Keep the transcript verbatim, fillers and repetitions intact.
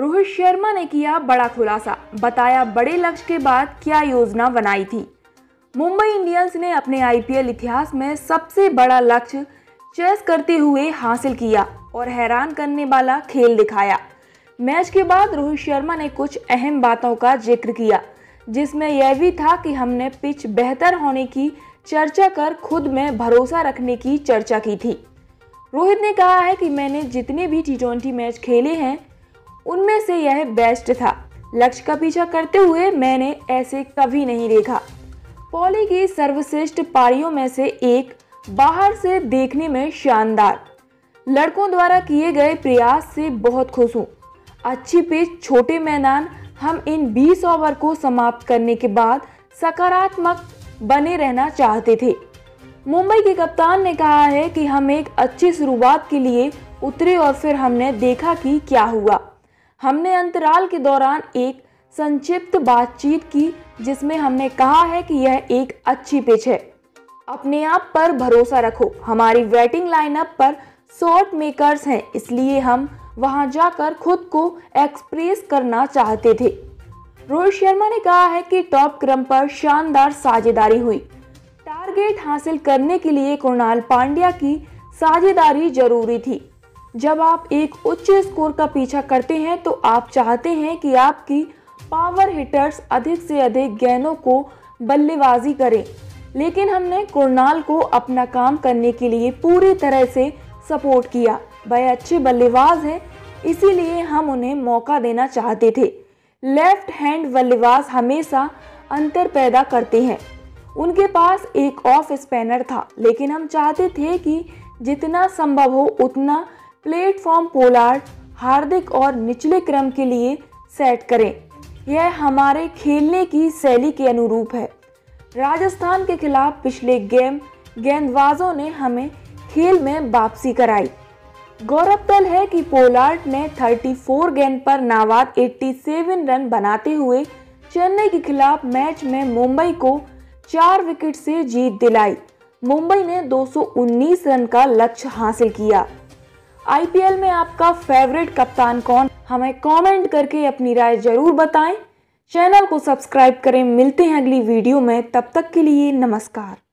रोहित शर्मा ने किया बड़ा खुलासा, बताया बड़े लक्ष्य के बाद क्या योजना बनाई थी। मुंबई इंडियंस ने अपने आईपीएल इतिहास में सबसे बड़ा लक्ष्य चेस करते हुए हासिल किया और हैरान करने वाला खेल दिखाया। मैच के बाद रोहित शर्मा ने कुछ अहम बातों का जिक्र किया, जिसमें यह भी था कि हमने पिच बेहतर होने की चर्चा कर खुद में भरोसा रखने की चर्चा की थी। रोहित ने कहा है कि मैंने जितने भी टी ट्वेंटी मैच खेले हैं उनमें से यह बेस्ट था। लक्ष्य का पीछा करते हुए मैंने ऐसे कभी नहीं देखा। पॉली की सर्वश्रेष्ठ पारियों में से एक, बाहर से देखने में शानदार, लड़कों द्वारा किए गए प्रयास से बहुत खुश हूँ। अच्छी पिच, छोटे मैदान, हम इन बीस ओवर को समाप्त करने के बाद सकारात्मक बने रहना चाहते थे। मुंबई के कप्तान ने कहा है कि हम एक अच्छी शुरुआत के लिए उतरे और फिर हमने देखा कि क्या हुआ। हमने अंतराल के दौरान एक संक्षिप्त बातचीत की जिसमें हमने कहा है कि यह एक अच्छी पिच है, अपने आप पर भरोसा रखो। हमारी बैटिंग लाइनअप पर शॉट मेकर्स हैं, इसलिए हम वहां जाकर खुद को एक्सप्रेस करना चाहते थे। रोहित शर्मा ने कहा है कि टॉप क्रम पर शानदार साझेदारी हुई। टारगेट हासिल करने के लिए कृणाल पांड्या की साझेदारी जरूरी थी। जब आप एक उच्च स्कोर का पीछा करते हैं तो आप चाहते हैं कि आपकी पावर हिटर्स अधिक से अधिक गेंदों को बल्लेबाजी करें, लेकिन हमने कृणाल को अपना काम करने के लिए पूरी तरह से सपोर्ट किया। वह अच्छे बल्लेबाज हैं, इसीलिए हम उन्हें मौका देना चाहते थे। लेफ्ट हैंड बल्लेबाज हमेशा अंतर पैदा करते हैं। उनके पास एक ऑफ स्पिनर था, लेकिन हम चाहते थे कि जितना संभव हो उतना प्लेटफॉर्म पोलार्ड, हार्दिक और निचले क्रम के लिए सेट करें। यह हमारे खेलने की शैली के अनुरूप है। राजस्थान के खिलाफ पिछले गेम गेंदबाजों ने हमें खेल में वापसी कराई। गौरतलब है कि पोलार्ड ने चौंतीस गेंद पर नाबाद सत्तासी रन बनाते हुए चेन्नई के खिलाफ मैच में मुंबई को चार विकेट से जीत दिलाई। मुंबई ने दो सौ उन्नीस रन का लक्ष्य हासिल किया। आईपीएल में आपका फेवरेट कप्तान कौन? हमें कमेंट करके अपनी राय जरूर बताएं। चैनल को सब्सक्राइब करें। मिलते हैं अगली वीडियो में, तब तक के लिए नमस्कार।